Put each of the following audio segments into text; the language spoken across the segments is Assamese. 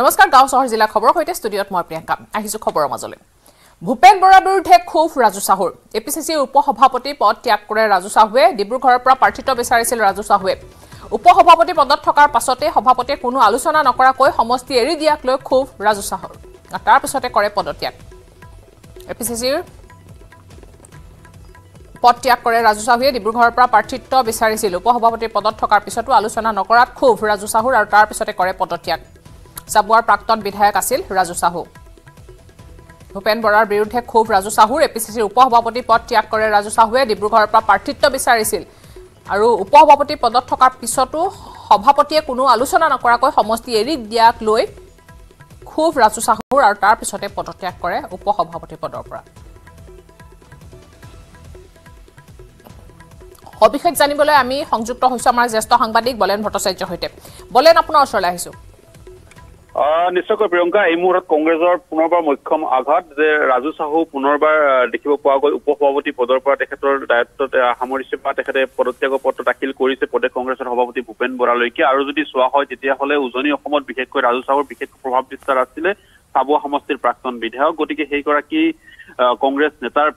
নমস্কাৰ গাঁও চহৰ জিলা খবৰ হৈতে ষ্টুডিঅত মই প্ৰিয়ংকা আহিছো খবৰ মাজলৈ ভূপেন বৰাৰ বিৰুদ্ধে খুব ৰাজু চাহুৰ APCC উপসভাপতি পদ ত্যাগ কৰে ৰাজু চাহুৱে ডিব্ৰুগড়ৰ পৰা প্ৰাৰ্থিত্ব বিচাৰিছিল ৰাজু চাহুৱে উপসভাপতি পদত থকাৰ পাছতে সভাপতিয়ে কোনো আলোচনা নকৰাকৈ সমষ্টি এৰি দিয়াক লৈ খুব ৰাজু চাহুৰ তাৰ পাছতে কৰে পদ ত্যাগ APCC পদ ত্যাগ কৰে ৰাজু চাহুৱে ডিব্ৰুগড়ৰ পৰা প্ৰাৰ্থিত্ব বিচাৰিছিল উপসভাপতি পদত থকাৰ পিছতো আলোচনা নকৰাত খুব ৰাজু চাহুৰ আৰু তাৰ পাছতে কৰে পদ ত্যাগ Sabuar Prakton Bidhayak Asil, Raju Sahu. Bhupen Borar Birudhe Khub Raju Sahu, APCC Upohobapati Pod Tyag Kore Raju Sahuwe, Dibrughor Pra Partritto Bisarisil. Aru Upohobapati Podot Thokar Pisoto, Sobhapotiye Kono Alochona Nokorakoi Somosti Eri Diak Loi, Khub Raju Sahu Aru Tar Pisote Podtyag Kore, Upohobapati Podor Pra. Hobikhet Janibole Ami Songjukto Hoisu Amar Jyeshtho Sangbadik Bolen Bhattacharya Hoite. Bolen Apunar Osorole Ahisu. নিশ্চয়কৈ প্ৰিয়ংকা এই মুহূৰ্তত কংগ্ৰেছৰ পুনৰবাৰ মুখ্যম আঘাত যে ৰাজু চাহু পুনৰবাৰ দেখিব পোৱা গৈ উপসভাপতি পদৰ পৰা তেখেতৰ দায়িত্বত সামৰিছে বা তেখেতে পদত্যাগ পত্ৰ দাখিল কৰিছে প্ৰদেশ কংগ্ৰেছৰ সভাপতি ভূপেন বৰালৈকে আৰু যদি সোৱা হয় তেতিয়া হলে উজনি অসমত বিশেষকৈ ৰাজু চাহুৰ বিশেষ প্ৰভাৱ বিস্তাৰ আছিলে সাবুৱা সমষ্টিৰ প্ৰাক্তন বিধায়ক গতিকে সেইগৰা কি কংগ্ৰেছ নেতাৰ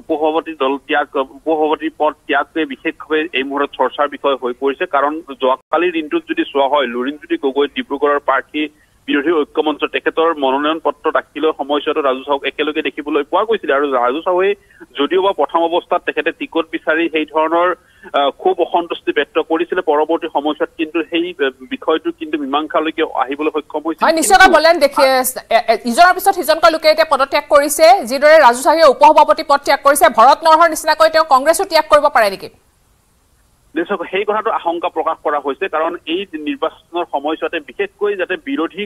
উপসভাপতি দল ত্যাগ উপসভাপতি পদ ত্যাগে বিশেষভাৱে এই মুহূৰ্তত চৰ্চাৰ বিষয় হৈ পৰিছে কাৰণ যোৱাকালি দিনটোত যদি সোৱা হয় লুৰিনজুতি গগৈ ডিব্ৰুগড়ৰ প্ৰাৰ্থী বিৰোধী ঐক্যমঞ্চ তেখেতৰ মনোনয়ন পত্ৰ দাখিলৰ সময়ছোৱাত ৰাজু চাহুক একেলগে দেখিবলৈ পোৱা গৈছিল আৰু ৰাজু চাহুৱে যদিওবা প্ৰথম অৱস্থাত তেখেতে টিকট বিচাৰি সেই ধৰণৰ খুব অসন্তুষ্টি ব্যক্ত কৰিছিল পৰৱৰ্তী সময়ছোৱাত কিন্তু সেই বিষয়টো কিন্তু মীমাংসালৈকে আহিবলৈ সক্ষম হৈছিল হয় নিশ্চয় বলেন দেখি ইজনৰ পিছত সিজনকৈ লোকে এটা পদত্যাগ কৰিছে যিদৰে ৰাজু চাহুৱে উপসভাপতি পদ ত্যাগ কৰিছে ভৰত নৰহৰ নিচিনাকৈ তেওঁ কংগ্ৰেছও ত্যাগ কৰিব পাৰে নেকি দেশক সেই কথাটো আশংকা প্ৰকাশ কৰা হৈছে কাৰণ এই নিৰ্বাচনৰ সময়ছোৱাতে বিশেষকৈ যাতে বিৰোধী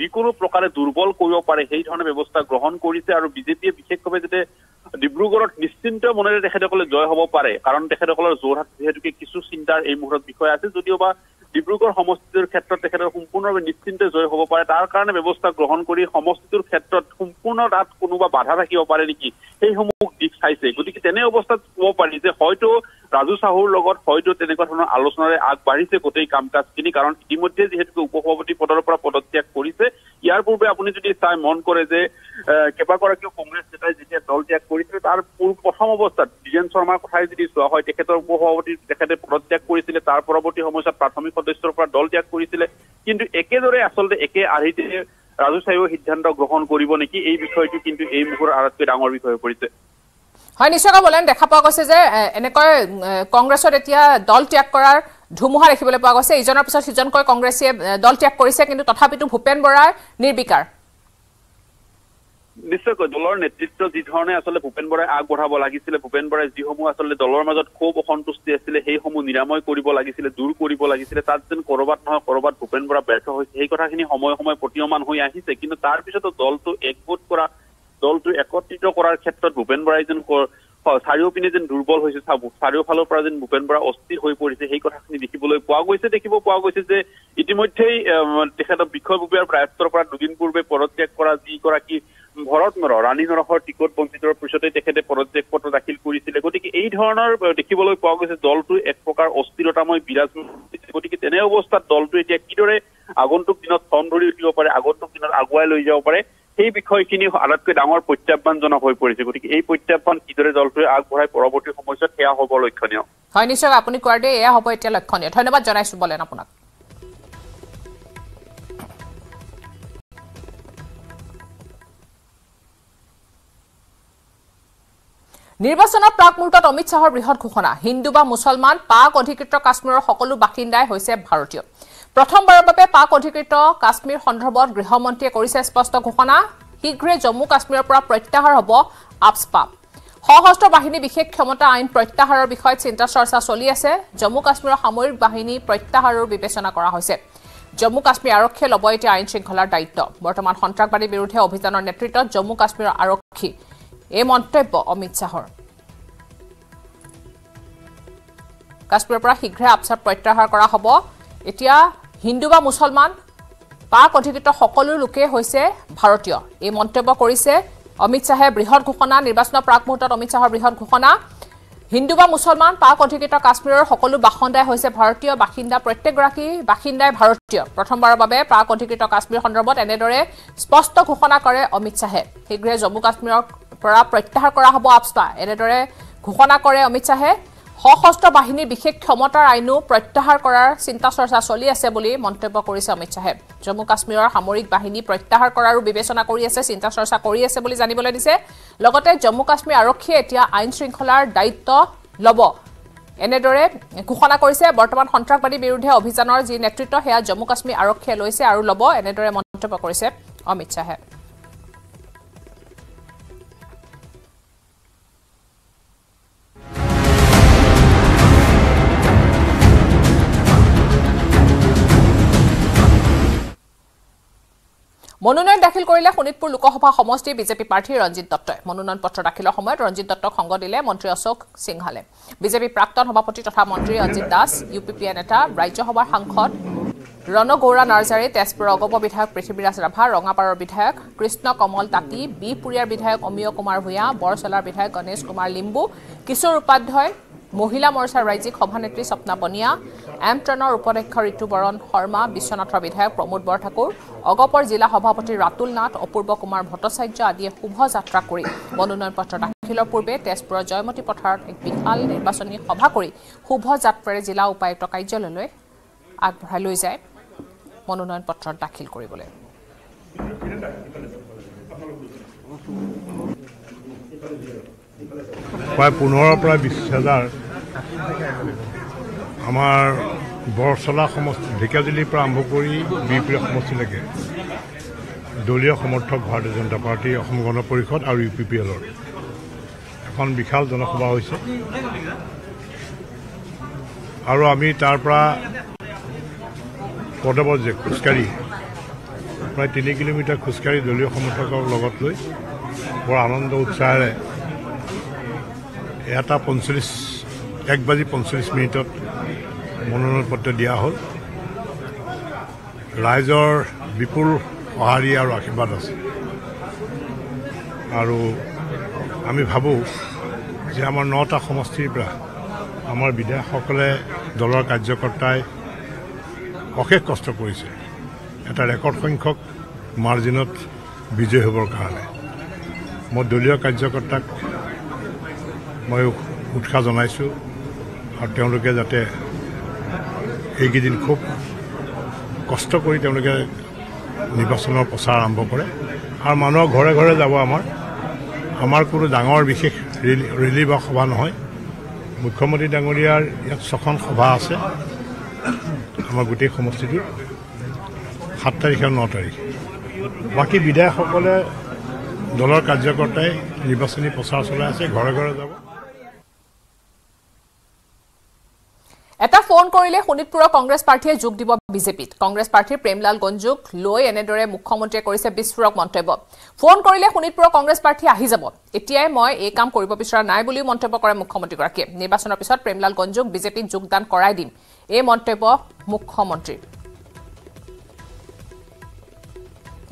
যিকোনো প্ৰকাৰে দুৰ্বল কৰিব পাৰে সেই ধৰণৰ ব্যৱস্থা গ্ৰহণ কৰিছে আৰু বিজেপিয়ে বিশেষকৈ যাতে ডিব্ৰুগড়ত নিশ্চিন্ত মনেৰে তেখেতসকলে জয় হ'ব পাৰে কাৰণ তেখেতসকলৰ জোৰহাট বিহেতুকে কিছু চিন্তাৰ এই মুহূৰ্তত বিষয় আছে যদিওবা ডিব্ৰুগড় সমষ্টিৰ ক্ষেত্ৰত তেখেতসকল সম্পূৰ্ণৰূপে নিশ্চিন্ত জয় হ'ব পাৰে তাৰ কাৰণে ব্যৱস্থা গ্ৰহণ কৰি সমষ্টিৰ ক্ষেত্ৰত সম্পূৰ্ণ ৰাত কোনোবা বাধা থাকিব পাৰে নেকি সেই সমূহ দিক চাইছে গতিকে তেনে অৱস্থাত হ'ব পাৰি যে হয়তো ৰাজু চাহুৰ লগত হয়তো তেনেকুৱা ধৰণৰ আলোচনাৰে আগবাঢ়িছে গোটেই কামকাজখিনি কাৰণ ইতিমধ্যে যেহেতু উপসভাপতি পদৰ পৰা পদত্যাগ কৰিছে ইয়াৰ পূৰ্বে আপুনি যদি চাই মন কৰে যে কেবাগৰাকীও কংগ্ৰেছ নেতাই যেতিয়া দল ত্যাগ কৰিছিল তাৰ প্ৰথম অৱস্থাত ডিজেন শৰ্মাৰ কথাই যদি সোৱা হয় তেখেতৰ উপসভাপতি তেখেতে পদত্যাগ কৰিছিল তাৰ পৰৱৰ্তী সময়ত প্ৰাথমিক সদস্যৰ পৰা দল ত্যাগ কৰিছিল কিন্তু একেদৰে আচলতে একে আৰ্হিতে ৰাজু চাহুৱে সিদ্ধান্ত গ্ৰহণ কৰিব নেকি এই বিষয়টো কিন্তু এই মুহূৰ্তত আটাইতকৈ ডাঙৰ বিষয় হৈ পৰিছে হয় নিশ্চয় বলেন দেখা পোৱা গৈছে যে এনেকৈ কংগ্ৰেছৰ এতিয়া দল ত্যাগ কৰাৰ ধুমুহা দেখিবলৈ পোৱা গৈছে ইজনৰ পিছত সিজনকৈ কংগ্ৰেছে দল ত্যাগ কৰিছে কিন্তু তথাপিতো ভূপেন বৰাৰ নিৰ্বিকাৰ নিশ্চয়কৈ দলৰ নেতৃত্ব যি ধৰণে আচলতে ভূপেন বৰাই আগবঢ়াব লাগিছিল ভূপেন বৰাই যিসমূহ আচলতে দলৰ মাজত খুব অসন্তুষ্টি আছিলে সেইসমূহ নিৰাময় কৰিব লাগিছিল দূৰ কৰিব লাগিছিল তাত যেন কৰবাত নহয় কৰবাত ভূপেন বৰা ব্যৰ্থ হৈছে সেই কথাখিনি সময়ে সময়ে প্ৰতিয়মান হৈ আহিছে কিন্তু তাৰ পিছতো দলটো একগোট কৰা দলটো একত্ৰিত কৰাৰ ক্ষেত্ৰত ভূপেন বৰাই যেন চাৰিওপিনে যেন দুৰ্বল হৈছে চাৰিওফালৰ পৰা যেন ভূপেন বৰা অস্থিৰ হৈ পৰিছে সেই কথাখিনি দেখিবলৈ পোৱা গৈছে যে ইতিমধ্যেই তেখেতৰ বিষয়বুবিয়াৰ প্ৰায়ত্বৰ পৰা দুদিন পূৰ্বে পদত্যাগ কৰা যিগৰাকী ভৰত নৰ ৰাণী নৰহৰ টিকট বঞ্চিতৰ পিছতে তেখেতে পদত্যাগ পত্ৰ দাখিল কৰিছিল গতিকে এই ধৰণৰ দেখিবলৈ পোৱা গৈছে দলটো এক প্ৰকাৰ অস্থিৰতাময় বিৰাজমান হৈছে গতিকে তেনে অৱস্থাত দলটো এতিয়া কিদৰে আগন্তুক দিনত থম ধৰি উঠিব পাৰে আগন্তুক দিনত আগুৱাই লৈ যাব পাৰে এই বিষয়খিনি আটাইতকৈ ডাঙৰ প্ৰত্যাহ্বানজনক হৈ পৰিছে গতিকে এই প্ৰত্যাহ্বান কিদৰে দলটোৱে আগবঢ়াই পৰৱৰ্তী সময়ত সেয়া হ'ব লক্ষণীয় হয় নিশ্চয় আপুনি কোৱাৰ দৰে এয়া হ'ব এতিয়া লক্ষণীয় ধন্যবাদ জনাইছো বলেন আপোনাক নিৰ্বাচনৰ প্ৰাক মুহূৰ্তত অমিত শাহৰ বৃহৎ ঘোষণা হিন্দু বা মুছলমান পাক অধিকৃত কাশ্মীৰৰ সকলো বাসিন্দাই হৈছে ভাৰতীয় প্ৰথমবাৰৰ বাবে পাক অধিকৃত কাশ্মীৰ সন্দৰ্ভত গৃহমন্ত্ৰীয়ে কৰিছে স্পষ্ট ঘোষণা শীঘ্ৰে জম্মু কাশ্মীৰৰ পৰা প্ৰত্যাহাৰ হ'ব আপস্পা সশস্ত্ৰ বাহিনী বিশেষ ক্ষমতা আইন প্ৰত্যাহাৰৰ বিষয়ত চিন্তা চৰ্চা চলি আছে জম্মু কাশ্মীৰৰ সামৰিক বাহিনী প্ৰত্যাহাৰৰ বিবেচনা কৰা হৈছে জম্মু কাশ্মীৰ আৰক্ষীয়ে ল'ব এতিয়া আইন শৃংখলাৰ দায়িত্ব বৰ্তমান সন্ত্ৰাসবাদীৰ বিৰুদ্ধে অভিযানৰ নেতৃত্বত জম্মু কাশ্মীৰৰ আৰক্ষী এই মন্তব্য অমিত শাহৰ কাশ্মীৰৰ পৰা শীঘ্ৰে আপস্পা প্ৰত্যাহাৰ কৰা হ'ব এতিয়া হিন্দু বা মুছলমান পাক অধিকৃত সকলো লোকে হৈছে ভাৰতীয় এই মন্তব্য কৰিছে অমিত শাহে বৃহৎ ঘোষণা নিৰ্বাচনৰ প্ৰাক মুহূৰ্তত অমিত শাহৰ বৃহৎ ঘোষণা Hindu ba Musalman pa kontriketa Kashmirer hokolu bakhondai hoise Bharatiya bakhinda prottek goraki bakhindai Bharatiya prothombar babe pa kontriketa Kashmir khondrobot enedore sposto ghoshona kore Amit Shahe hegre Jammu Kashmirer para protyahar kora hobo apsta enedore ghoshona kore Amit Shahe সশস্ত্ৰ বাহিনী বিশেষ ক্ষমতাৰ আইনো প্ৰত্যাহাৰ কৰাৰ চিন্তা চৰ্চা চলি আছে বুলি মন্তব্য কৰিছে অমিত সাহেব জম্মু কাশ্মীৰৰ সামৰিক বাহিনী প্ৰত্যাহাৰ কৰাৰ বিবেচনা কৰি আছে চিন্তা চৰ্চা কৰি আছে বুলি জানিবলৈ দিছে লগতে জম্মু কাশ্মীৰ আৰক্ষী এতিয়া আইন শৃংখলাৰ দায়িত্ব লব এনেদৰে ঘোষণা কৰিছে বৰ্তমান সন্ত্ৰাসবাদী বিৰুদ্ধে অভিযানৰ যি নেতৃত্ব হেয়া জম্মু কাশ্মীৰ আৰক্ষীয়ে লৈছে আৰু লব এনেদৰে মন্তব্য কৰিছে অমিত সাহেব মনোনয়ন দাখিল কৰিলে খনিতপুৰ লোকসভা সমষ্টি বিজেপি প্ৰাৰ্থী ৰঞ্জিত দত্তই মনোনয়ন পত্ৰ দাখিলৰ সময়ত ৰঞ্জিত দত্তক সংগ দিলে মন্ত্ৰী অশোক সিংহালে বিজেপি প্ৰাক্তন সভাপতি তথা মন্ত্ৰী অজিত দাস ইউপিপি নেতা ৰাজ্যসভাৰ সাংসদ ৰণগৌৰা নাৰ্জাৰী তেজপুৰৰ অগপ বিধায়ক পৃথিবীৰাজ ৰাভা ৰঙাপাৰৰ বিধায়ক কৃষ্ণ কমল তাতি বিপুৰীয়াৰ বিধায়ক অমিয় কুমাৰ ভূঞা বৰচলাৰ বিধায়ক গণেশ কুমাৰ লিম্বু কিশোৰ উপাধ্যায় মহিলা মৰ্চাৰ ৰাজ্যিক সভানেত্ৰী স্বপ্না বনিয়া এমট্ৰনৰ উপাধ্যক্ষ ঋতুবৰণ শৰ্মা বিশ্বনাথৰ বিধায়ক প্ৰমোদ বৰঠাকুৰ অগপৰ জিলা সভাপতি ৰাতুল নাথ অপূৰ্ব কুমাৰ ভট্টাচাৰ্য আদিয়ে শুভ যাত্ৰা কৰি মনোনয়ন পত্ৰ দাখিলৰ পূৰ্বে তেজপুৰৰ জয়মতী পথাৰত এক বিশাল নিৰ্বাচনী সভা কৰি শুভ যাত্ৰাৰে জিলা উপায়ুক্ত কাৰ্যালয়লৈ আগবঢ়াই লৈ যায় মনোনয়ন পত্ৰ দাখিল কৰিবলৈ প্ৰায় 15 প্ৰায় 20,000 আমাৰ বৰচলা সমষ্টি ঢেকাজুলিৰ পৰা আৰম্ভ কৰি বিপুৰীয়া সমষ্টিলৈকে দলীয় সমৰ্থক ভাৰতীয় জনতা পাৰ্টি অসম গণ পৰিষদ আৰু ইউপিপিএলৰ এখন বিশাল জনসভা হৈছে আৰু আমি তাৰ পৰা পদবজে খুচকাৰি প্ৰায় 3 কিলোমিটাৰ খুচকাৰি দলীয় সমৰ্থকৰ লগত লৈ বৰ আনন্দ উৎসাহে এটা 1:45 মনোনয়ন পত্ৰ দিয়া হ'ল ৰাইজৰ বিপুল সহাৰি আৰু আশীৰ্বাদ আছে আৰু আমি ভাবো যে আমাৰ 9টা সমষ্টিৰ পৰা আমাৰ বিধায়কসকলে দলৰ কাৰ্যকৰ্তাই অশেষ কষ্ট কৰিছে এটা ৰেকৰ্ড সংখ্যক মাৰ্জিনত বিজয় হ'বৰ কাৰণে মই দলীয় কাৰ্যকৰ্তাক মই উৎসাহ জনাইছো আৰু তেওঁলোকে যাতে এইকেইদিন খুব কষ্ট কৰি তেওঁলোকে নিৰ্বাচনৰ প্ৰচাৰ আৰম্ভ কৰে আৰু মানুহৰ ঘৰে ঘৰে যাব আমাৰ কোনো ডাঙৰ বিশেষ ৰেলী বা সভা নহয় মুখ্যমন্ত্ৰী ডাঙৰীয়াৰ ইয়াত 6খন সভা আছে আমাৰ গোটেই সমষ্টিটো 7 তাৰিখ আৰু 9 তাৰিখ বাকী বিধায়কসকলে দলৰ কাৰ্যকৰ্তাই নিৰ্বাচনী প্ৰচাৰ চলাই আছে ঘৰে ঘৰে যাব এটা ফোন কৰিলে খনিতপুৰৰ কংগ্ৰেছ পাৰ্টিয়ে যোগ দিব বিজেপিত কংগ্ৰেছ পাৰ্টিৰ প্ৰেমলাল গঞ্জুক লৈ এনেদৰে মুখ্যমন্ত্ৰীয়ে কৰিছে বিস্ফোৰক মন্তব্য ফোন কৰিলে খনিতপুৰৰ কংগ্ৰেছ পাৰ্টি আহি যাব এতিয়াই মই এই কাম কৰিব বিচৰা নাই বুলি মন্তব্য কৰে মুখ্যমন্ত্ৰীগৰাকীয়ে নিৰ্বাচনৰ পিছত প্ৰেমলাল গঞ্জুক বিজেপিত যোগদান কৰাই দিম এই মন্তব্য মুখ্যমন্ত্ৰী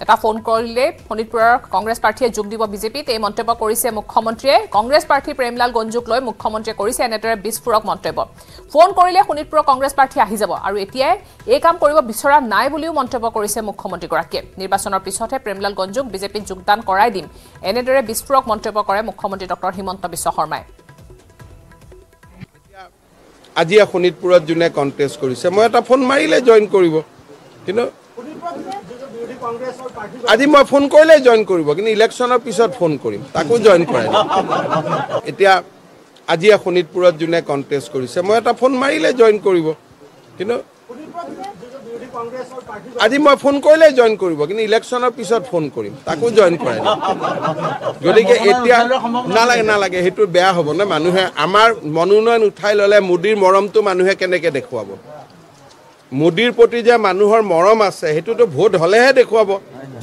এটা ফোন কৰিলে খনিতপুৰৰ কংগ্ৰেছ পাৰ্টিয়ে যোগ দিব বিজেপিত এই মন্তব্য কৰিছে মুখ্যমন্ত্ৰীয়ে কংগ্ৰেছ পাৰ্টি প্ৰেমলাল গঞ্জুক লৈ মুখ্যমন্ত্ৰীয়ে কৰিছে এনেদৰে বিস্ফোৰক মন্তব্য ফোন কৰিলে খনিতপুৰৰ কংগ্ৰেছ পাৰ্টি আহি যাব আৰু এতিয়াই এই কাম কৰিব বিচৰা নাই বুলিও মন্তব্য কৰিছে মুখ্যমন্ত্ৰীগৰাকীয়ে নিৰ্বাচনৰ পিছতহে প্ৰেমলাল গঞ্জুক বিজেপিত যোগদান কৰাই দিম এনেদৰে বিস্ফোৰক মন্তব্য কৰে মুখ্যমন্ত্ৰী ডক্টৰ হিমন্ত বিশ্ব শৰ্মাই আজি খনিতপুৰত জুনে কন্টেষ্ট কৰিছে মই এটা ফোন মাৰিলে জয়েন কৰিব কিন্তু আজি মই ফোন কৰিলে জয়েন কৰিব কিন্তু ইলেকশ্যনৰ পিছত ফোন কৰিম তাকো জয়েন কৰে এতিয়া আজি খনিতপুৰত জুনে কন্টেষ্ট কৰিছে মই এটা ফোন মাৰিলে জয়েন কৰিব কিন্তু আজি মই ফোন কৰিলে জয়েন কৰিব কিন্তু ইলেকশ্যনৰ পিছত ফোন কৰিম তাকো জয়েন কৰে গতিকে এতিয়া নালাগে সেইটো বেয়া হ'ব না মানুহে আমাৰ মনোনয়ন উঠাই ল'লে মোদীৰ মৰমটো মানুহে কেনেকৈ দেখুৱাব মোদীৰ প্ৰতি যে মানুহৰ মৰম আছে হেতুটো ভোট হলেহে দেখুৱাব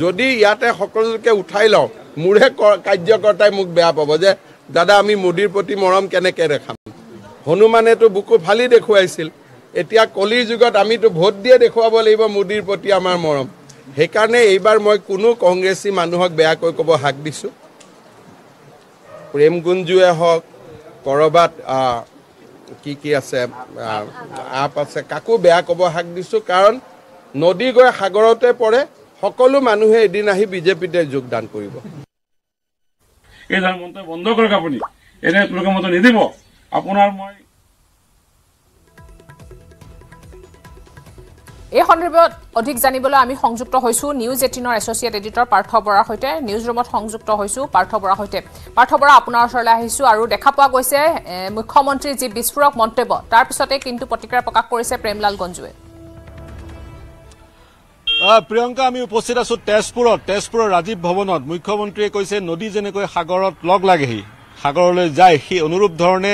যদি ইয়াতে সকলোকে উঠাই লও মুৰে কাৰ্যকৰ্তাই মোক বেয়া পাব যে দাদা আমি মোদীৰ প্ৰতি মৰম কেনেকৈ দেখাম হনুমানেতো বুকু ফালি দেখুৱাইছিল এতিয়া কলিৰ যুগত আমিতো ভোট দিয়ে দেখুৱাব লাগিব মোদীৰ প্ৰতি আমাৰ মৰম হেকাৰণে এইবাৰ মই কোনো কংগ্ৰেছী মানুহক বেয়াকৈ ক'ব হাক দিছো প্ৰেম গুঞ্জুৱে হওক কৰবাত কি কি আছে আপ আছে কাকো বেয়া কব হাক দিছো কাৰণ নদী গৈ সাগৰতে পৰে সকলো মানুহে এদিন আহি বিজেপিতে যোগদান কৰিব এই মন্ত্ৰ বন্ধ কৰক আপুনি এনে লোকৰ মত নিদিব আপোনাৰ মই এই সন্দৰ্ভত অধিক জানিবলৈ আমি সংযুক্ত হৈছো নিউজ 18 ৰ এছ'চিয়েট এডিটৰ পাৰ্থ বৰাৰ হৈতে নিউজ ৰুমত সংযুক্ত হৈছো পাৰ্থ বৰা হৈতে পাৰ্থ বৰা আপোনাৰ ওচৰলৈ আহিছো আৰু দেখা পোৱা গৈছে মুখ্যমন্ত্ৰী জি বিস্ফোৰক মন্তব্য তাৰ পিছতে কিন্তু প্ৰতিক্ৰিয়া প্ৰকাশ কৰিছে প্ৰেমলাল গঞ্জুৱে প্ৰিয়ংকা আমি উপস্থিত আছো তেজপুৰৰ ৰাজীৱ ভৱনত মুখ্যমন্ত্ৰীয়ে কৈছে নদী জেনেকৈ সাগৰত লগ লাগেহি সাগৰলৈ যায় সেই অনুৰূপ ধৰণে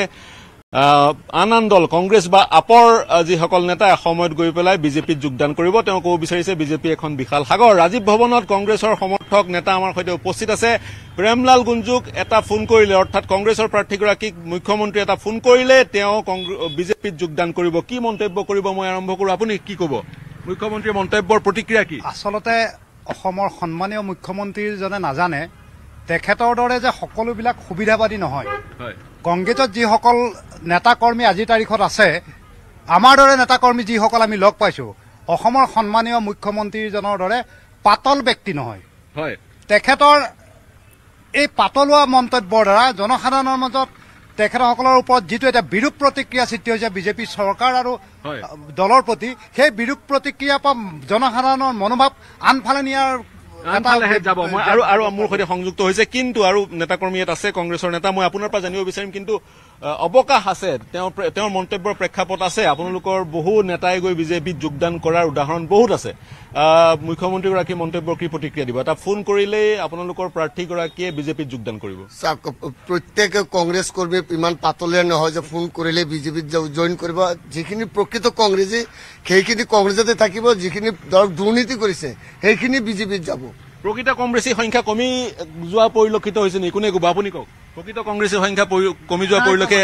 আনন্দল কংগ্ৰেছ বা আপৰ যিসকল নেতা সময়ত গৈ পেলাই বিজেপিত যোগদান কৰিব তেওঁ কো বিচাৰিছে বিজেপি এখন বিশাল সাগৰ ৰাজীৱ ভৱনত কংগ্ৰেছৰ সমৰ্থক নেতা আমাৰ সৈতে উপস্থিত আছে প্ৰেমলাল গুঞ্জুক এটা ফোন কৰিলে অৰ্থাৎ কংগ্ৰেছৰ প্ৰাৰ্থীগৰাকীক মুখ্যমন্ত্ৰী এটা ফোন কৰিলে তেওঁ বিজেপিত যোগদান কৰিব কি মন্তব্য কৰিব মই আৰম্ভ কৰো আপুনি কি কব মুখ্যমন্ত্ৰী মন্তব্যৰ প্ৰতিক্ৰিয়া কি আসলতে অসমৰ সন্মানীয় মুখ্যমন্ত্ৰী জনে নাজানে তেখেতৰ দৰে যে সকলোবিলাক সুবিধাবাদী নহয় হয় কংগ্ৰেছৰ যি সকল নেতাকৰ্মী আজি তাৰিখত আছে আমাৰ দৰে নেতাকৰ্মী যি সকল আমি লগ পাইছো অসমৰ সন্মানীয় মুখ্যমন্ত্ৰীজনৰ দৰে পাতল ব্যক্তি নহয় হয় তেখেতৰ এই পাতলুৱা মন্তব্যৰ দ্বাৰা জনসাধাৰণৰ মাজত তেখেতসকলৰ ওপৰত যিটো এটা বিৰূপ প্ৰতিক্ৰিয়া সৃষ্টি হৈছে বিজেপি চৰকাৰ আৰু দলৰ প্ৰতি সেই বিৰূপ প্ৰতিক্ৰিয়া পা জনসাধাৰণৰ মনোভাৱ আনফালে নিয়াৰ আনফালে যাব মই আৰু আৰু মোৰ সৈতে সংযুক্ত হৈছে কিন্তু আৰু নেতাকৰ্মী আছে কংগ্ৰেছৰ নেতা মই আপোনাৰ পৰা জানিব বিচাৰিম কিন্তু অবকাশ আছে তেওঁৰ মন্তব্যৰ প্ৰেক্ষাপট আছে আপোনালোকৰ বহু নেতাই গৈ বিজেপিত যোগদান কৰাৰ উদাহৰণ বহুত আছে মুখ্যমন্ত্ৰীগৰাকী মন্তব্যৰ কি প্ৰতিক্ৰিয়া দিব এটা ফোন কৰিলে আপোনালোকৰ প্ৰাৰ্থীগৰাকীয়ে বিজেপিত যোগদান কৰিব প্ৰত্যেক কংগ্ৰেছ কৰ্মী ইমান পাতলীয়া নহয় যে ফোন কৰিলে বিজেপিত জয়েন কৰিব যিখিনি প্ৰকৃত কংগ্ৰেছী সেইখিনি কংগ্ৰেছতে থাকিব যিখিনি দুৰ্নীতি কৰিছে সেইখিনি বিজেপিত যাব প্ৰকৃত কংগ্ৰেছী সংখ্যা কমি যোৱা পৰিলক্ষিত হৈছে নি কোনে কব আপুনি কওক প্রকৃত কংগ্রেসের সংখ্যা কমি যাওয়ার পরিলক্ষে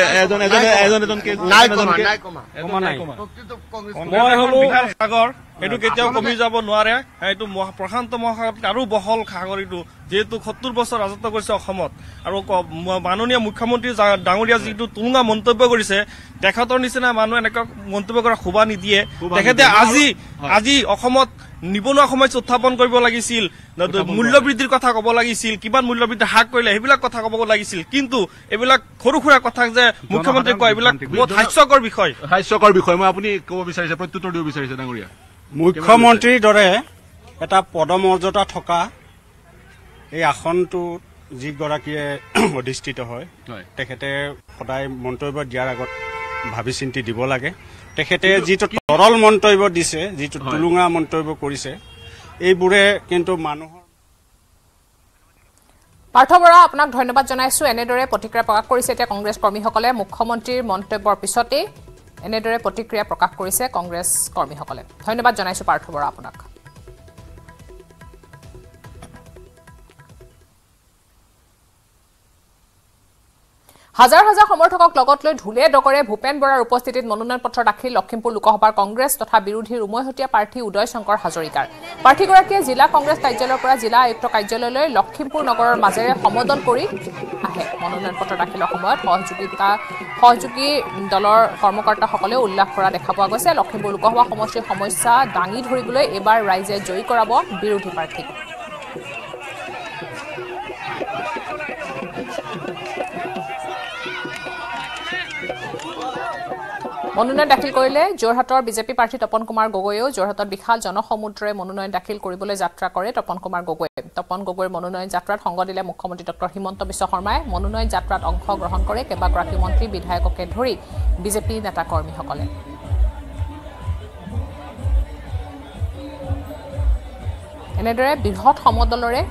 সাগর এই কেতিয়াও কমি যাব নয় এই প্রশান্ত মহাসাগর আরো বহল সাগর এই যেহেতু ৭০ বছর রাজত্ব করছে আর মাননীয় মুখ্যমন্ত্রী ডাঙরিয়া যি তুলুঙা মন্তব্য করেছে নিচিনা মানুষ এনেক মন্তব্য করার শোভা নিদিয়ে আজি আজি নিবনুৱা সমস্যা উত্থাপন কৰিব লাগিছিল মূল্যবৃদ্ধিৰ কথা কব লাগিছিল কিমান মূল্যবৃদ্ধি হাক কৰিলে এইবিলাক কথা কব লাগিছিল কিন্তু এইবিলাক খৰুখুৰা কথা যে মুখ্যমন্ত্ৰী কয় এইবিলাক বহুত হাস্যকৰ বিষয় মই আপুনি কব বিচাৰিছে প্ৰত্যুত্তৰ দিব বিচাৰিছে ডাঙৰীয়া মুখ্যমন্ত্ৰীৰ দৰে এটা পদমৰ্যাদা থকা এই আসনটো যিগৰাকীয়ে অধিষ্ঠিত হয় তেখেতে সদায় মন্তব্য দিয়াৰ আগত ভাবি চিন্তি দিব লাগে তেখেতে যেটো তৰল মন্তব্য দিছে যেটো তুলুঙা মন্তব্য কৰিছে এইবোৰে কিন্তু মানুহৰ পাৰ্থ বৰা আপোনাক ধন্যবাদ জনাইছো এনেদৰে প্ৰতিক্ৰিয়া প্ৰকাশ কৰিছে এতিয়া কংগ্ৰেছ কৰ্মীসকলে মুখ্যমন্ত্ৰীৰ মন্তব্যৰ পিছতে এনেদৰে প্ৰতিক্ৰিয়া প্ৰকাশ কৰিছে কংগ্ৰেছ কৰ্মীসকলে ধন্যবাদ জনাইছো পাৰ্থ বৰা আপোনাক হাজাৰ হাজাৰ সমৰ্থকক লগত লৈ ধুলে ডকৰে ভূপেন বৰাৰ উপস্থিতিত মনোনয়ন পত্ৰ দাখিল লক্ষীমপুৰ লোকসভাৰ কংগ্ৰেছ তথা বিৰোধী উমৈহতীয়া প্ৰাৰ্থী উদয় শংকৰ হাজৰিকাৰ প্ৰাৰ্থীগৰাকীয়ে জিলা কংগ্ৰেছ কাৰ্যালয়ৰ পৰা জিলা আয়ুক্ত কাৰ্যালয়লৈ লক্ষীমপুৰ নগৰৰ মাজেৰে সমদল কৰি আহে মনোনয়ন পত্ৰ দাখিলৰ সময়ত সহযোগী দলৰ কৰ্মকৰ্তাসকলে উল্লাস কৰা দেখা পোৱা গৈছে লক্ষীমপুৰ লোকসভা সমষ্টিৰ সমস্যা দাঙি ধৰিবলৈ এবাৰ ৰাইজে জয়ী কৰাব বিৰোধী প্ৰাৰ্থী মনোনয়ন দাখিল কৰিলে জোৰহাটৰ বিজেপি প্ৰাৰ্থী তপন কুমাৰ গগৈও জোৰহাটত বিশাল জনসমুদ্ৰে মনোনয়ন দাখিল কৰিবলৈ যাত্ৰা কৰে তপন গগৈৰ মনোনয়ন যাত্ৰাত সংগ দিলে মুখ্যমন্ত্ৰী ডঃ হিমন্ত বিশ্ব শৰ্মাই মনোনয়ন যাত্ৰাত অংশগ্ৰহণ কৰে কেইবাগৰাকী মন্ত্ৰী বিধায়ককে ধৰি বিজেপি নেতা কৰ্মীসকলে এনেদৰে বৃহৎ সমদলৰে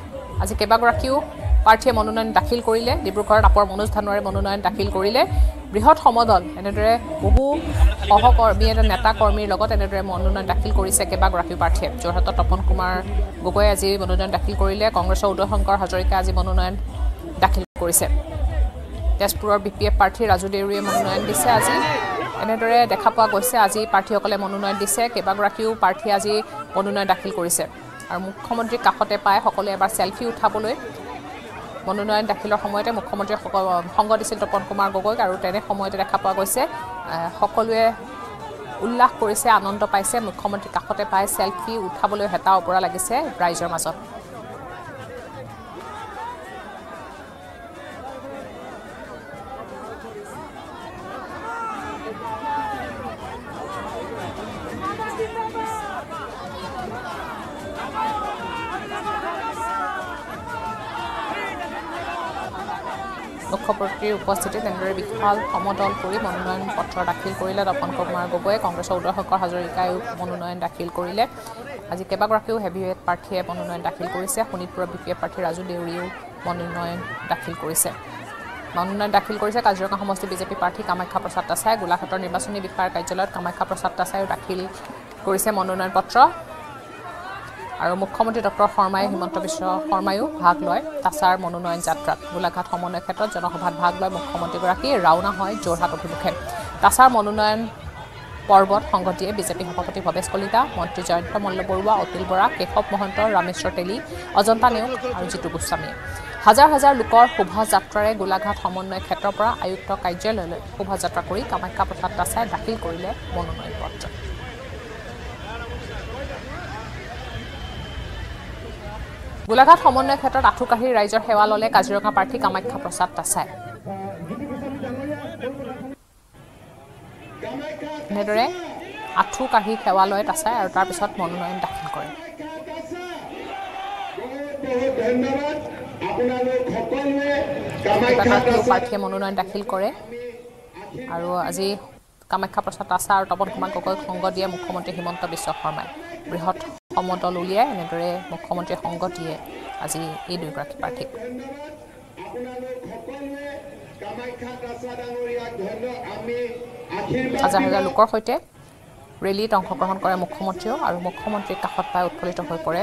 আজি কেইবাগৰাকীও প্ৰাৰ্থীয়ে মনোনয়ন দাখিল কৰিলে ডিব্ৰুগড়ত আপৰ মনোজ ধানোৱাৰে মনোনয়ন দাখিল কৰিলে বৃহৎ সমদল এনেদৰে বহু সহকৰ্মী আৰু নেতা কৰ্মীৰ লগত এনেদৰে মনোনয়ন দাখিল কৰিছে কেইবাগৰাকী প্ৰাৰ্থীয়ে যোৰহাটত তপন কুমাৰ গগৈ আজি মনোনয়ন দাখিল কৰিলে কংগ্ৰেছৰ উদয় শংকৰ হাজৰিকা আজি মনোনয়ন দাখিল কৰিছে তেজপুৰৰ বিপিএফ প্ৰাৰ্থী ৰাজু দেউৰীয়ে মনোনয়ন দিছে আজি এনেদৰে দেখা পোৱা গৈছে আজি প্ৰাৰ্থীসকলে মনোনয়ন দিছে কেইবাগৰাকীও প্ৰাৰ্থীয়ে আজি মনোনয়ন দাখিল কৰিছে আৰু মুখ্যমন্ত্ৰীৰ কাষতে পাই সকলোৱে এবাৰ চেলফি উঠাবলৈ মনোনয়ন দাখিলৰ সময়তে মুখ্যমন্ত্ৰী সংগ দিছিল তপন কুমাৰ গগৈ আৰু তেনে সময়তে দেখা পোৱা গৈছে সকলোৱে উল্লাস কৰিছে আনন্দ পাইছে মুখ্যমন্ত্ৰী কাখতে পাই সেলফি উঠাবলৈ হেতা ওপৰা লাগিছে ৰাইজৰ মাজত মুখ্যমন্ত্ৰীৰ উপস্থিতিত তেন্দ্ৰে বিশাল সমদল কৰি মনোনয়ন পত্ৰ দাখিল কৰিলে তপন কুমাৰ গগৈয়ে কংগ্ৰেছৰ উদয়শংকৰ হাজৰিকাই মনোনয়ন দাখিল কৰিলে আজি কেবাগৰাকীও হেভিৱেট প্ৰাৰ্থীয়ে মনোনয়ন দাখিল কৰিছে শোণিতপুৰ বিপিএ প্ৰাৰ্থী ৰাজু দেউৰীও মনোনয়ন দাখিল কৰিছে কাজিৰঙা সমষ্টি বিজেপি প্ৰাৰ্থী কামাখ্যা প্ৰসাদ তাছাই গোলাঘাটৰ নিৰ্বাচনী বিষয়াৰ কাৰ্যালয়ত কামাখ্যা প্ৰসাদ তাছাইও দাখিল কৰিছে মনোনয়ন পত্ৰ আৰু মুখ্যমন্ত্ৰী ডক্টৰ শৰ্মাই হিমন্ত বিশ্ব শৰ্মায়ও ভাগ লয় তাছাৰ মনোনয়ন যাত্ৰাত গোলাঘাট সমন্বয় ক্ষেত্ৰত জনসভাত ভাগ লয় মুখ্যমন্ত্ৰীগৰাকী ৰাওনা হয় যোৰহাট অভিমুখে তাছাৰ মনোনয়ন পৰ্বত সংগঠিয়ে বিজেপি সভাপতি ভৱেশ কলিতা মন্ত্ৰী জয়ন্ত মল্ল বৰুৱা অতুল বৰা কেশৱ মহন্ত ৰামেশ্বৰ তেলী অজন্তা নেওগ আৰু জিতু গোস্বামী হাজাৰ হাজাৰ লোকৰ শোভাযাত্ৰাৰে গোলাঘাট সমন্বয় ক্ষেত্ৰৰ পৰা আয়ুক্ত কাৰ্যালয়লৈ শোভাযাত্ৰা কৰি কামাখ্যা প্ৰসাদ তাছাই দাখিল কৰিলে মনোনয়ন পত্ৰ গোলাঘাট সমন্বয় ক্ষেত্ৰত আঠুকাহী ৰাইজৰ সেৱা ললে কাজিৰঙা প্ৰাৰ্থী কামাখ্যা প্ৰসাদ তাছাই নেদৰে আঠুকাহী সেৱা লয় তাছাই আৰু তাৰ পিছত মনোনয়ন দাখিল কৰে প্ৰাৰ্থীয়ে মনোনয়ন দাখিল কৰে আৰু আজি কামাখ্যা প্ৰসাদ তাছাই আৰু তপন কুমাৰ গগৈক সংগ দিয়ে মুখ্যমন্ত্ৰী হিমন্ত বিশ্ব শৰ্মাই বৃহৎ সমদল উলিয়াই এনেদৰে মুখ্যমন্ত্ৰী সংগ দিয়ে আজি এই দুইগৰাকী প্ৰাৰ্থীক হাজাৰ হাজাৰ লোকৰ সৈতে ৰেলীত অংশগ্ৰহণ কৰে মুখ্যমন্ত্ৰীও আৰু মুখ্যমন্ত্ৰীৰ কাষত পাই উৎফুল্লিত হৈ পৰে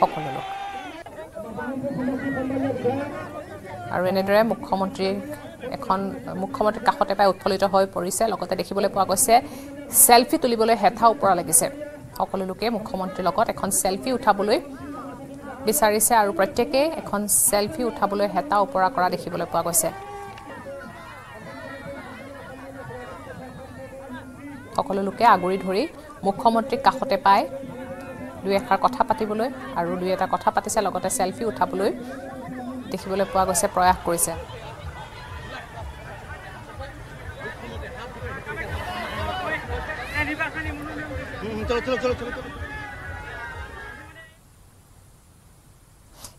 সকলো লোক আৰু এনেদৰে মুখ্যমন্ত্ৰীৰ কাষতে পাই উৎফুল্লিত হৈ পৰিছে লগতে দেখিবলৈ পোৱা গৈছে সেলফি তুলিবলৈ হেথা ওপৰা লাগিছে সকলো লোকে মুখ্যমন্ত্ৰীৰ লগত এখন সেলফি উঠাবলৈ বিচাৰিছে আৰু প্ৰত্যেককে এখন সেলফি উঠাবলৈ হেতা ওপৰা কৰা দেখিবলৈ পোৱা গৈছে সকলো লোকে আগুৰি ধৰি মুখ্যমন্ত্ৰীক কাষতে পাই দুই এখাৰ কথা পাতিবলৈ আৰু দুই এটা কথা পাতিছে লগতে সেলফি উঠাবলৈ দেখিবলৈ পোৱা গৈছে প্ৰয়াস কৰিছে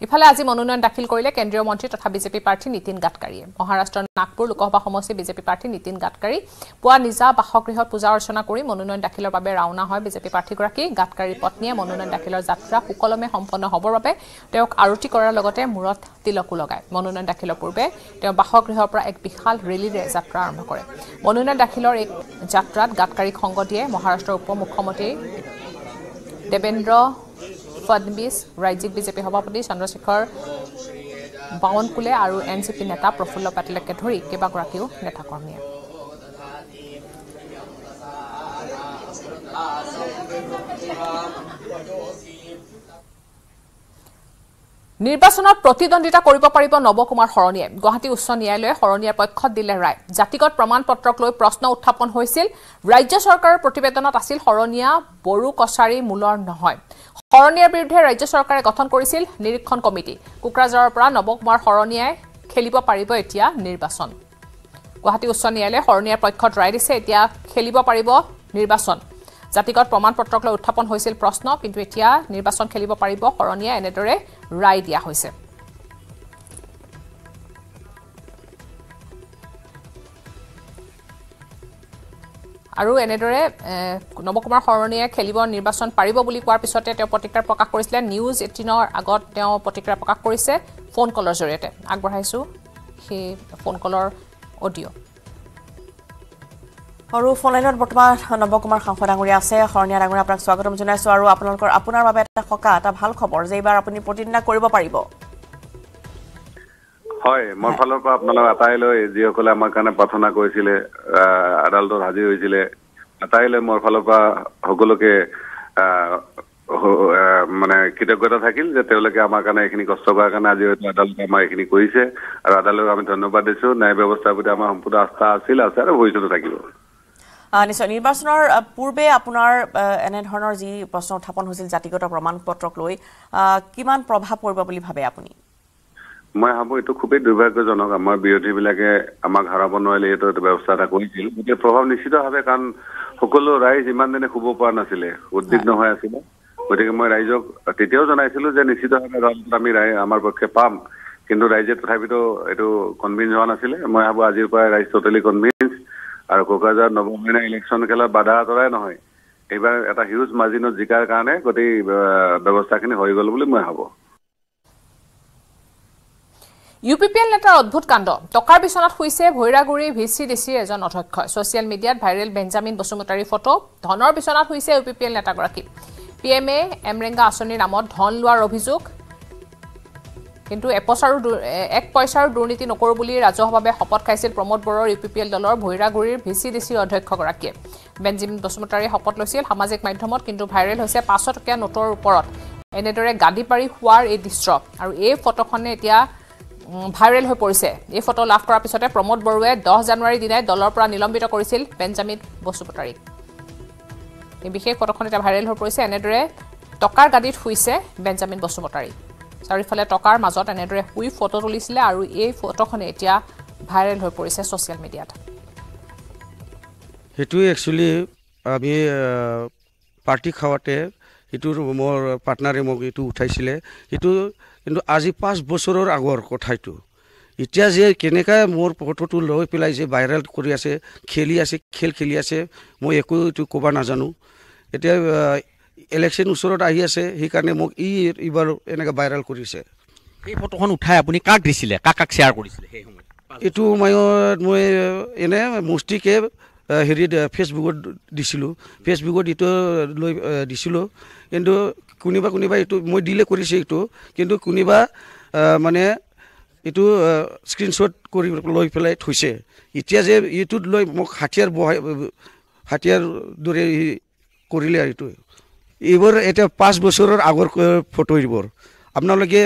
ইফালে আজি মনোনয়ন দাখিল কৰিলে কেন্দ্ৰীয় মন্ত্ৰী তথা বিজেপি প্ৰাৰ্থী নীতিন গাডকাৰীয়ে মহাৰাষ্ট্ৰৰ নাগপুৰ লোকসভা সমষ্টিৰ বিজেপি প্ৰাৰ্থী নীতিন গাডকাৰী পুৱা নিজা বাসগৃহত পূজা অৰ্চনা কৰি মনোনয়ন দাখিলৰ বাবে ৰাওনা হয় বিজেপি প্ৰাৰ্থীগৰাকী গাডকাৰীৰ পত্নীয়ে মনোনয়ন দাখিলৰ যাত্ৰা সুকলমে সম্পন্ন হ'বৰ বাবে তেওঁক আৰতি কৰাৰ লগতে মূৰত তিলকো লগায় মনোনয়ন দাখিলৰ পূৰ্বে তেওঁ বাসগৃহৰ পৰা এক বিশাল ৰেলীৰে যাত্ৰা আৰম্ভ কৰে মনোনয়ন দাখিলৰ এই যাত্ৰাত গাডকাৰীক সংগ দিয়ে মহাৰাষ্ট্ৰৰ উপ মুখ্যমন্ত্ৰী দেবেন্দ্ৰ फडणवीस राज्यिक बीजेपी सभापति चंद्रशेखर बावनकुले और एनसीपी नेता प्रफुल्ल पटेल के धरी केबागराकियो नेताकर्मी নির্বাচনত প্রতিদ্বন্দ্বিতা কৰিব পাৰিব নবকুমাৰ হৰণীয়ে গুৱাহাটী উচ্চ ন্যায়ালয়ে হৰণীয়াৰ পক্ষত দিলে ৰায় জাতিগত প্ৰমাণপত্ৰক লৈ প্ৰশ্ন উত্থাপন হৈছিল ৰাজ্য চৰকাৰৰ প্ৰতিবেদনত আছিল হৰণীয়া বড়ো কছাৰী মূলৰ নহয় হৰণীয়াৰ বিৰুদ্ধে ৰাজ্য চৰকাৰে গঠন কৰিছিল নিৰীক্ষণ কমিটি কুকৰাজৰৰ পৰা নবকুমাৰ হৰণীয়াই খেলিব পাৰিব এতিয়া নিৰ্বাচন গুৱাহাটী উচ্চ ন্যায়ালয়ে হৰণীয়াৰ পক্ষত ৰায় দিছে এতিয়া খেলিব পাৰিব নিৰ্বাচন জাতিগত প্ৰমাণপত্ৰক লৈ উত্থাপন হৈছিল প্ৰশ্ন কিন্তু এতিয়া নিৰ্বাচন খেলিব পাৰিব হৰণীয়া এনেদৰে ৰায় দিয়া হৈছে আৰু এনেদৰে নবকুমাৰ হৰণীয়ে খেলিব নিৰ্বাচন পাৰিব বুলি কোৱাৰ পিছতে তেওঁ প্ৰতিক্ৰিয়া প্ৰকাশ কৰিছিল নিউজ 18ৰ আগত তেওঁ প্ৰতিক্ৰিয়া প্ৰকাশ কৰিছে ফোন কলৰ জৰিয়তে আগবঢ়াইছো সেই ফোন কলৰ অডিঅ আৰু ফোন লাইনত বৰ্তমান নবকুমাৰ সংসদাঙৰীয়া আছে হৰণীয়া ডাঙৰীয়া আপোনাক স্বাগতম জনাইছো আৰু আপোনালোকৰ আপোনাৰ বাবে এটা সকা এটা ভাল খবৰ যে এবাৰ আপুনি প্ৰতিদিনা কৰিব পাৰিব হয় মোৰ ফালৰ পৰা আপোনালোক আটাইলৈ যিসকলে আমাৰ কাৰণে প্ৰাৰ্থনা কৰিছিল আদালতত হাজিৰ হৈছিল আটাইলৈ মোৰ ফালৰ পৰা সকলোকে মানে কৃতজ্ঞতা থাকিল যে তেওঁলোকে আমাৰ কাৰণে এখিনি কষ্ট কৰাৰ কাৰণে আজি আদালত আমাৰ এখিনি কৰিছে আৰু আদালতক আমি ধন্যবাদ দিছো ন্যায় ব্যৱস্থাৰ প্ৰতি আমাৰ সম্পূৰ্ণ আস্থা আছিল আৰু ভৱিষ্যতে থাকিব আনিছৰ নিৰ্বাচনৰ পূৰ্বে আপোনাৰ এনে ধৰণৰ যি প্ৰশ্ন উত্থাপন হৈছিল জাতিগত প্ৰমাণ পত্ৰক লৈ কিমান প্ৰভাৱ পৰিব বুলি ভাবে আপুনি মই হাবো এটো খুবই দুৰ্ভাগ্যজনক আমাৰ বিৰোধী বিলাকে আমাৰ ঘৰা বনোৱালে এটো ব্যৱস্থাটা কৰিছিল কিন্তু প্ৰভাৱ নিশ্চিতভাৱে কাৰণ সকলো ৰাইজ ইমান দিনে খুব পৰা নাছিল উদ্বিগ্ন হৈ আছিল গতিকে মই ৰাইজক তেতিয়াও জনাইছিলো যে নিশ্চিতভাৱে আমি ৰায় আমাৰ পক্ষে পাম কিন্তু ৰাইজে তথাপিতো এটো কনভিন্স হোৱা নাছিল মই হাবো আজিৰ পৰা ৰাইজ টোটালি কনভিন্স আৰু কোকাজাৰ নৱমীনা ইলেকশন খেলা বাধা তৰাই নহয় এবাৰ এটা হিউজ মাৰ্জিনত জিকাৰ কাৰণে গতি ব্যৱস্থাখিনি হৈ গল বুলি মই হাবো UPPL letter অদ্ভুত কাণ্ড টকাৰ বিছনাত হৈছে ভৈৰাগুৰি ভিসিডিসি এজন অধ্যক্ষ সোশ্যাল মিডিয়াত ভাইৰেল বেঞ্জামিন বসুমতাৰী ফটো ধনৰ বিছনাত হৈছে UPPL নেতাগৰাকী পিএমএ এমৰেঙ্গা আছনিৰ নামত ধন লোৱাৰ অভিযোগ কিন্তু এপছাৰু এক পয়সাৰ দুৰ্নীতি নকৰ বুলি ৰাজহুৱাভাৱে শপত খাইছিল প্ৰমোদ বৰৰ UPPL দলৰ ভৈৰাগুৰিৰ ভিসিডিসি অধ্যক্ষগৰাকী বেঞ্জামিন বসুমতাৰী শপত লৈছিল সামাজিক মাধ্যমত কিন্তু ভাইৰেল হৈছে 500 টকা নোটৰ ওপৰত এনেদৰে গাদি পাৰি হোৱাৰ এই দৃশ্য আৰু এই ফটোখনে এতিয়া ভাইৰেল হৈ পৰিছে এই ফটো লাভ কৰাৰ পিছতে প্ৰমোদ বৰুৱে 10 জানুৱাৰী দিনাই দলৰ পৰা নিলম্বিত কৰিছিল বেঞ্জামিন বসুমতাৰীক এই বিশেষ ফটোখন এটা ভাইৰেল হৈ পৰিছে এনেদৰে টকাৰ গাদিত হৈছে বেঞ্জামিন বসুমতাৰী চাৰিফালে টকাৰ মাজত এনেদৰে হুই ফটো তুলিছিল আৰু এই ফটোখন এতিয়া ভাইৰেল হৈ পৰিছে সোশ্যাল মিডিয়াত হেতু একচুয়ালি আমি পাৰ্টি খাওয়াতে হেতু মোৰ পাৰ্টনাৰে মোক হেতু উঠাইছিল হেতু কিন্তু আজি 5 বছৰৰ আগৰ কথাটো ইতিয়া যে কেনেকা মোৰ ফটোটো লৈ পেলাই যে ভাইৰেল কৰি আছে খেলি আছে খেলি আছে মই একো ইটো কোবা না জানো এতিয়া ইলেকশন উছৰত আহি আছে হি কাৰণে মোক ইবাৰ এনেকা ভাইৰেল কৰিছে এই ফটোখন উঠাই আপুনি কাক দিছিলে কাক শেয়াৰ কৰিছিলে সেই সময় এটো মই এনে মুষ্টিকে হেৰি ফেচবুকত দিছিলো ফেচবুকত ইটো লৈ দিছিলো কিন্তু কুনিবা ইটো মই ডিলে কৰিছে ইটো কিন্তু কুনিবা মানে ইটো স্ক্ৰিনশট কৰি লৈ পেলাই থৈছে ইতিয়া যে ইটো লৈ মোক হাতিয়াৰ দৰে কৰিলে ইটো ইবৰ এটা 5 বছৰৰ আগৰ ফটো ইবৰ আপোনালোকে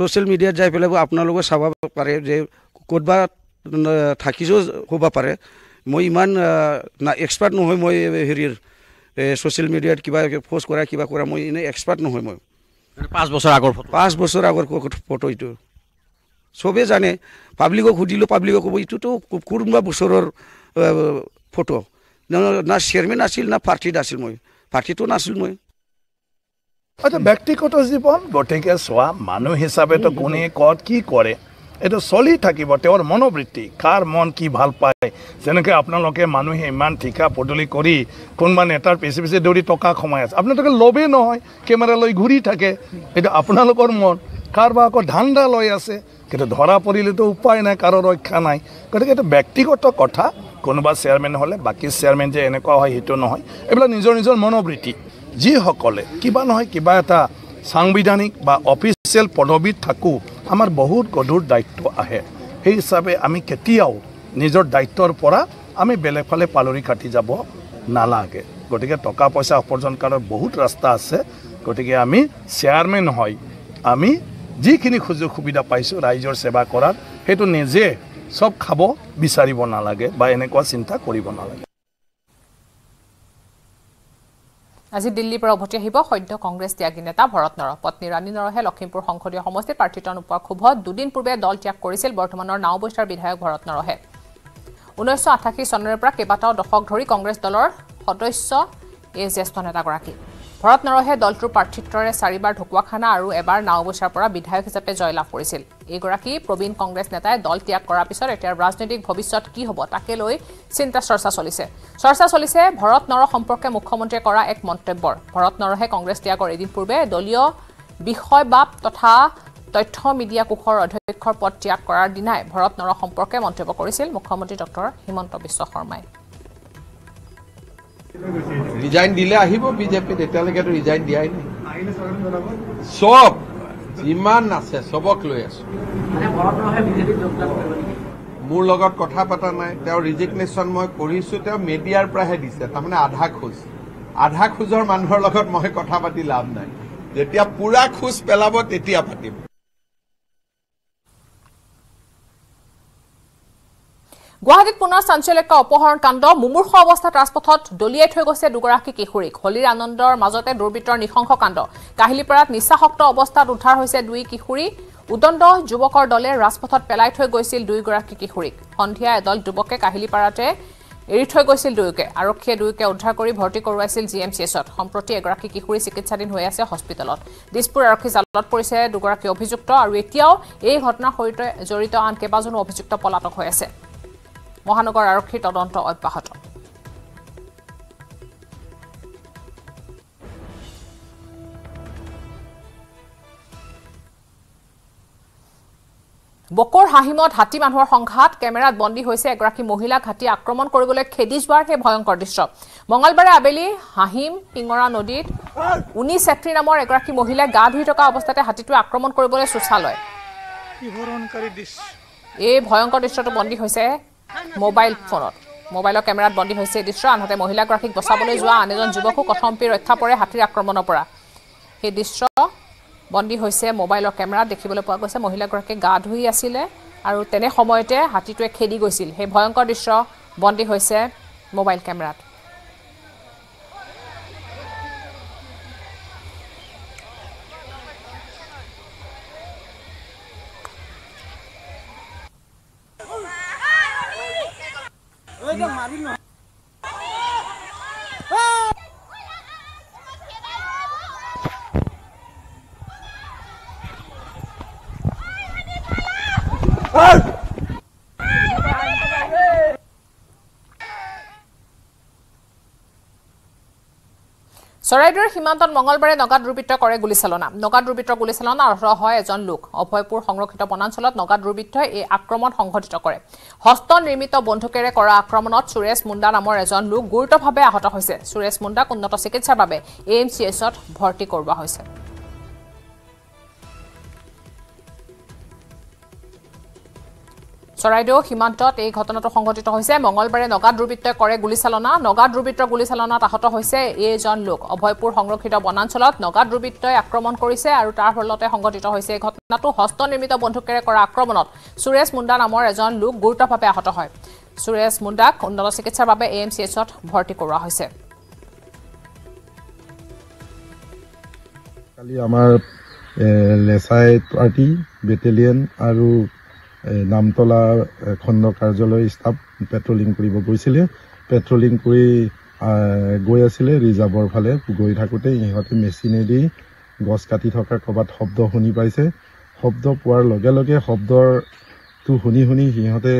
সোশ্যাল মিডিয়া যাই পেলাই আপোনালোকে চাবা পাৰে যে কোডবা থাকিছো হবা পাৰে মই ইমান না এক্সপাৰ্ট নহয় মই হেৰিৰ সোশ্যাল মিডিয়াত কিবা পোস্ট কৰা মই ইনে এক্সপাৰ্ট নহয় মই 5 বছৰ আগৰ ফটো ইটো সবে জানে পাব্লিকক হুদিলো পাব্লিকক ইটো তো কোনবা বছৰৰ ফটো না চেয়াৰম্যান আছিল না পাৰ্টিত আছিল মই পাৰ্টিটো নাছিল মই এটা ব্যক্তিগত জীৱন গটেকে সোৱা মানুহ হিচাপে তো কোনে কত কি কৰে এটা চলি থাকিব তেওৰ মনোবৃত্তি কাৰ মন কি ভাল পায় যেনেকৈ আপোনালোকে মানুহে ইমান ঠিকা পদলি কৰি কোনবা নেতাৰ পিছে দৌৰি টকা খমাই আছে আপোনালোকে লবে নহয় কেমেৰা লৈ ঘুৰি থাকে এটা আপোনালোকৰ মন কাৰবাক ধান্দা লৈ আছে কিন্তু ধৰা পৰিলে তো উপায় নাই কাৰো ৰক্ষা নাই গতিকে এটা ব্যক্তিগত কথা কোনবা চেয়াৰম্যান হলে বাকি চেয়াৰম্যান যে এনেকুৱা হয় হিটো নহয় এবলা নিজৰ নিজৰ মনোবৃত্তি যি হকলে কিবা নহয় কিবা এটা সাংবিধানিক বা অফিচিয়াল পদবীত থাকো আমাৰ বহুত গধুৰ দায়িত্ব আহে এই হিচাপে আমি কেতিয়াও নিজৰ দায়িত্বৰ পৰা আমি বেলেগফালে পালৰি কাটি যাব নালাগে গটিকে টকা পইচা অপৰ্জন কৰাৰ বহুত ৰাস্তা আছে গটিকে আমি চেয়াৰম্যান হয় আমি যিখিনি খুজু সুবিধা পাইছো ৰাইজৰ সেৱা কৰাৰ হেতু নিজে সব খাব বিচাৰিব নালাগে বা এনেকুৱা চিন্তা কৰিব নালাগে আজি দিল্লীৰ পৰা উভতি আহিব সদ্য কংগ্ৰেছ ত্যাগী নেতা ভৰত নৰ পত্নী ৰাণী নৰহে লখিমপুৰ সংসদীয় সমষ্টিৰ প্ৰাৰ্থীতন উপৰ খুবত দুদিন পূৰ্বে দল ত্যাগ কৰিছিল বৰ্তমানৰ নাওবৈচাৰ বিধায়ক ভৰত নৰহে 1988 চনৰ পৰা কেবাটাও দশক ধৰি কংগ্ৰেছ দলৰ সদস্য এই জ্যেষ্ঠ নেতাগৰাকী ভৰত নৰহে দলটোৰ প্ৰাৰ্থীত্বৰে চাৰিবাৰ ঢকুৱাখানা আৰু এবাৰ নাওবৈচাৰ পৰা বিধায়ক হিচাপে জয়লাভ কৰিছিল এইগৰাকী প্ৰবীণ কংগ্ৰেছ নেতাই দল ত্যাগ কৰাৰ পিছত এতিয়া ৰাজনৈতিক ভৱিষ্যত কি হ'ব তাকে লৈ চিন্তা চৰ্চা চলিছে ভৰত নৰ সম্পৰ্কে মুখ্যমন্ত্ৰীয়ে কৰা এক মন্তব্যৰ ভৰত নৰহে কংগ্ৰেছ ত্যাগৰ এদিন পূৰ্বে দলীয় বিষয় বাপ তথা তথ্য মিডিয়া কোষৰ অধ্যক্ষৰ পদ ত্যাগ কৰাৰ দিনাই ভৰত নৰ সম্পৰ্কে মন্তব্য কৰিছিল মুখ্যমন্ত্ৰী ডক্টৰ হিমন্ত বিশ্ব শৰ্মাই রিজাইন দিলে আহিব বিজেপি তেতিয়ালৈকে তো রিজাইন দিয়াই নাই আহিলে স্বাগতম জনাব সব জিমান আছে সবক লৈ আছে মানে ভৰত নৰহে বিজেপি যোগদান কৰিব মোৰ লগত কথা পাতা নাই তেও ৰিজিগনেশন মই কৰিছো তেও মিডিয়াৰ পৰাহে দিছে তাৰ মানে আধা খোজ আধা খুজৰ মানুহৰ লগত মই কথা পাতি লাভ নাই যেতিয়া পুৰা খুজ পেলাব তেতিয়া পাতিম Guwahati Punar Sanchaleka Opohoron Kando, Mumurkha Obosthat Rajpothot, Doliai Thoi Goise Dugoraki Kishorik, Holir Anondor Majote Durbitor Nishongsho Kando, Kahiliparat Nishahokto Obosthat Uthar Hoise Dui Kishori, Udondo, Jubokor Dole, Rajpothot Pelai Thoi Goisil Duigoraki Kishorik, Sondhia Edol Juboke Kahiliparate, Eri Thoi Goisil Duike, Arokhiye Duike Uddhar Kori Bhorti Koruaisil GMCHot, Somproti Egoraki Kishori Chikitsadin Hoi Ase Hospitalot, Dispur Arokhi Jaলত Porise Dugoraki Obhijukto Aru Etiao Ei Ghotnar Horite Jorito An Kebajon Obhijukto Polatok Hoi Ase. মহানগৰ আৰক্ষী তদন্ত অব্যাহত বকৰ হাহিমত হাতি মানুহৰ সংঘাত কেমেৰাত বন্দী হৈছে এগৰাকী মহিলা হাতি আক্ৰমণ কৰিবলৈ খেদি যোৱাৰ হে ভয়ংকৰ দৃশ্য মঙ্গলবাৰে আবেলি হাহিম পিঙৰা নদীত 19 এপ্ৰিল নামৰ এগৰাকী মহিলা গা ধুই থকা অৱস্থাতে হাতিটো আক্ৰমণ কৰিবলৈ সুচা লয় বিৱৰণকাৰী দৃশ্য এই ভয়ংকৰ দৃশ্যটো বন্দী হৈছে Mobile phone. Mobile camera bondi হৈছে দৃশ্য আনহাতে মহিলা গ্ৰাফিক বসাবলৈ যোৱা আনজন যুৱকো কথমপি ৰক্ষা পৰে হাতীৰ আক্ৰমণৰ পৰা এই দৃশ্য বন্দী হৈছে মোবাইলৰ কেমেৰা দেখিবলৈ পোৱা গৈছে মহিলা গ্ৰাকে গা ধুই আছিল আৰু তেনে সময়তে হাতীটোৱে খেদি গৈছিল হে ভয়ংকৰ দৃশ্য বন্দী হৈছে মোবাইল কেমেৰাত Soraidur Himantan Mongolbare Nagad Rubito Kore Gulisalona. Nagad Rubito Gulisalona Rohoy as on Luke. Opoipur Hongrokitoponansolot, Nagad Rubito, a Akromon Honghotokore. Hoston Rimito Bontokere Kora Akromonot, Sures Munda Namor as on Luke, Gurt of Habea Hotahose, Sures Munda Kundotosik Sababe, AMCSot, Borti Korbahose. Soraido, Himantot, a Hotonoto Hongotito Hose, Mongolbare, Nagad Rubito Kore Gulisalona, Nagad Rubito Gulisalona, Hoto Hose, A John Luke, Oboipur Hongrokito Bonansolot, Nagad Rubito, Akromon Corise, Arutar Holote Hongotito Hose, Hotnato, Hoston Limit of Bontokere Kora Akromonot, Sures Munda Namor, a John Luke, Gurta Papa Hotohoi, Sures Mundak, Undosikitsa Babe, AMCSot, Horticora Hose. Kaliamar Lesai Party, Battalion, Aru. নামতলা খণ্ড কাৰ্যালয় ষ্টাফ পেট্ৰলিং কৰিব গৈছিল পেট্ৰলিং কৰি গৈ আছিল ৰিজাৰ্ভৰ ফালে গৈ থাকোতে ইহঁতে মেচিনেদি গছ কাটি থকা কবাত শব্দ শুনি পাইছে শব্দ পোৱাৰ লগে লগে শব্দটো শুনি শুনি ইহঁতে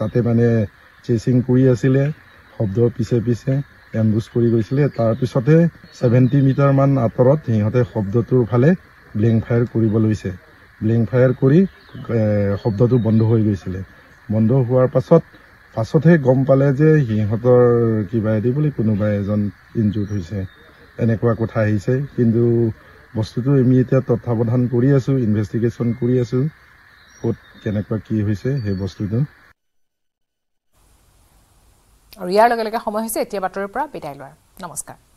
তাতে মানে চেচিং কৰি আছিল শব্দৰ পিছে পিছে এম্বুশ কৰি গৈছিল তাৰ পিছতে 70 মিটাৰ মান আঁতৰত ইহঁতে শব্দটোৰ ফালে ব্লিং ফায়াৰ কৰিব লৈছে ব্লিং ফায়াৰ কৰি শব্দটো বন্ধ হৈ গৈছিল বন্ধ হোৱাৰ পাছত পাছতহে গম পালে যে হিহঁতৰ কিবা এদি বুলি কোনোবা এজন ইনজুড হৈছে এনেকুৱা কথা আহিছে কিন্তু বস্তুটো আমি এতিয়া তত্ত্বাৱধান কৰি আছো ইনভেষ্টিগেচন কৰি আছো ক'ত কেনেকুৱা কি হৈছে হে বস্তুটো আৰু ইয়াৰ লগে লগে সময় হৈছে এতিয়া বাতৰিৰ পৰা বিদায় লোৱাৰ নমস্কাৰ